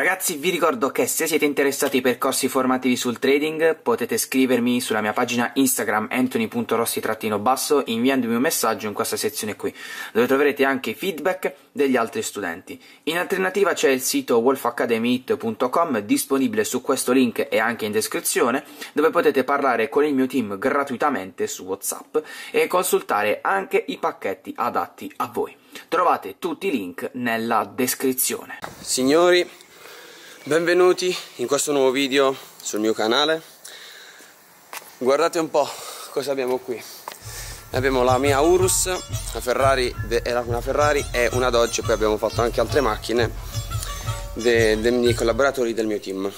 Ragazzi, vi ricordo che se siete interessati ai percorsi formativi sul trading potete scrivermi sulla mia pagina Instagram antony.rossi_trattino_basso inviandomi un messaggio in questa sezione qui, dove troverete anche i feedback degli altri studenti. In alternativa c'è il sito wolfacademyit.com disponibile su questo link e anche in descrizione, dove potete parlare con il mio team gratuitamente su WhatsApp e consultare anche i pacchetti adatti a voi. Trovate tutti i link nella descrizione. Signori, benvenuti in questo nuovo video sul mio canale. Guardate un po' cosa abbiamo qui. Abbiamo la mia Urus, la Ferrari, una Ferrari e una Dodge, poi abbiamo fatto anche altre macchine dei miei collaboratori del mio team.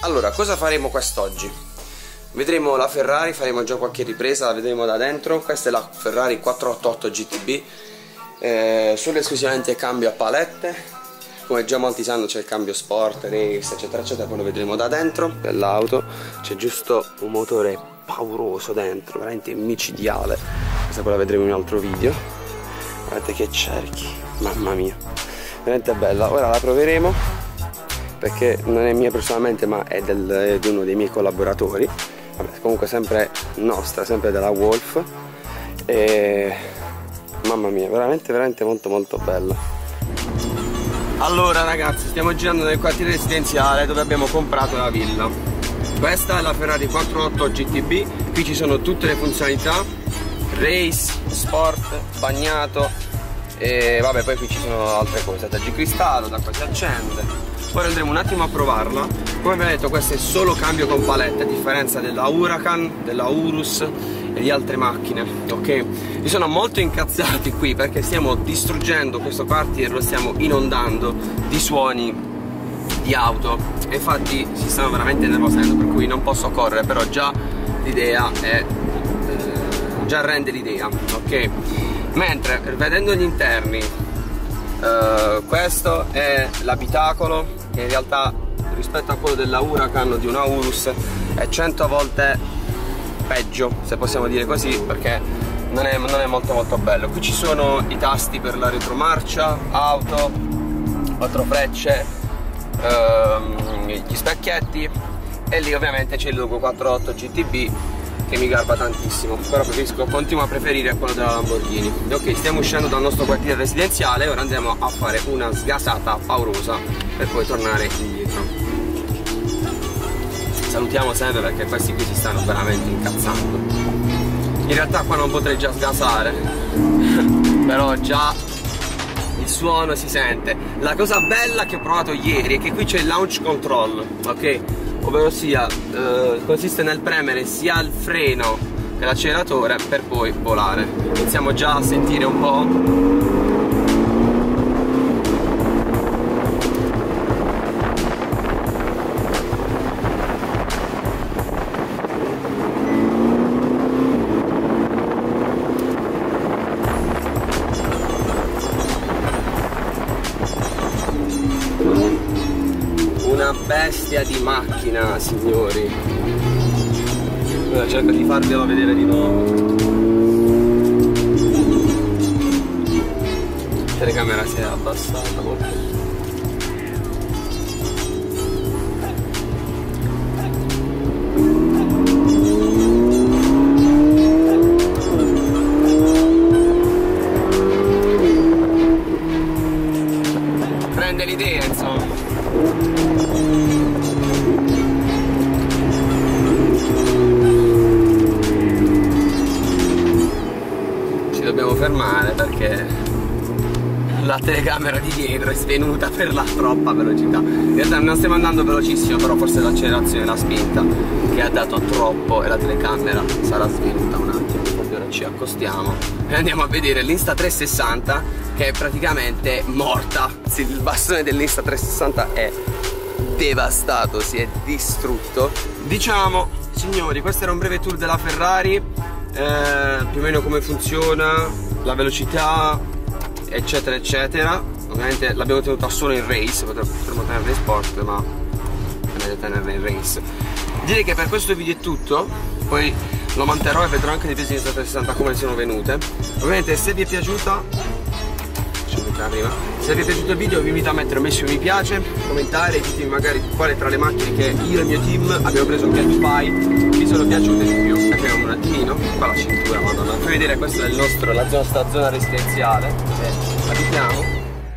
Allora, cosa faremo quest'oggi? Vedremo la Ferrari, faremo già qualche ripresa, la vedremo da dentro. Questa è la Ferrari 488 GTB, solo esclusivamente cambio a palette. Come già molti sanno c'è il cambio sport, race, eccetera eccetera, poi lo vedremo da dentro. Dell'auto c'è giusto un motore pauroso dentro, veramente micidiale. Questa poi la vedremo in un altro video. Guardate che cerchi, mamma mia, veramente bella. Ora la proveremo, perché non è mia personalmente ma è di uno dei miei collaboratori. Vabbè, comunque sempre nostra, sempre della Wolf. E mamma mia, veramente veramente molto molto bella. Allora ragazzi, stiamo girando nel quartiere residenziale dove abbiamo comprato la villa. Questa è la Ferrari 488 GTB, qui ci sono tutte le funzionalità, race, sport, bagnato e vabbè, poi qui ci sono altre cose, tergicristallo, da qua si accende. Ora andremo un attimo a provarla. Come vi ho detto, questo è solo cambio con palette, a differenza della Huracan, della Urus e di altre macchine, ok? Mi sono molto incazzati qui perché stiamo distruggendo questo quartiere, lo stiamo inondando di suoni di auto e infatti si stanno veramente nervosendo, per cui non posso correre, però già l'idea è già rende l'idea, ok? Mentre vedendo gli interni, questo è l'abitacolo, che in realtà rispetto a quello della Huracan o di una Urus è 100 volte peggio, se possiamo dire così, perché non è molto molto bello. Qui ci sono i tasti per la retromarcia, auto, 4 frecce, gli specchietti, e lì ovviamente c'è il logo 488 GTB che mi garba tantissimo, però continuo a preferire quello della Lamborghini. Ok, stiamo uscendo dal nostro quartiere residenziale, ora andremo a fare una sgasata paurosa per poi tornare indietro. Salutiamo sempre perché questi qui si stanno veramente incazzando. In realtà qua non potrei già sgasare però già il suono si sente. La cosa bella che ho provato ieri è che qui c'è il launch control, ok? Ovvero sia, consiste nel premere sia il freno che l'acceleratore per poi volare. Iniziamo già a sentire un po'. Bestia di macchina, signori. Ora cerco di farvelo vedere di nuovo. La telecamera si è abbassata molto. Prende l'idea, insomma. Fermare perché la telecamera di dietro è svenuta per la troppa velocità. In realtà non stiamo andando velocissimo, però forse l'accelerazione, la spinta che ha dato troppo e la telecamera sarà svenuta un attimo. Quindi ora ci accostiamo e andiamo a vedere l'Insta360, che è praticamente morta. Sì, il bastone dell'Insta360 è devastato, si è distrutto. Diciamo, signori, questo era un breve tour della Ferrari, più o meno come funziona, la velocità, eccetera eccetera. Ovviamente l'abbiamo tenuta solo in race, potremmo tenerla in sport ma potete tenerla in race. Direi che per questo video è tutto, poi lo manterrò e vedrò anche le pesi di 360 come sono venute. Ovviamente se vi è piaciuta, Se avete tutto il video vi invito a mettere un bellissimo mi piace, commentare e ditemi magari quale tra le macchine che io e il mio team abbiamo preso qui a Dubai vi sono piaciute di più. Apriamo un attimino, qua la cintura, madonna. Fai vedere, questa è la zona residenziale dove abitiamo.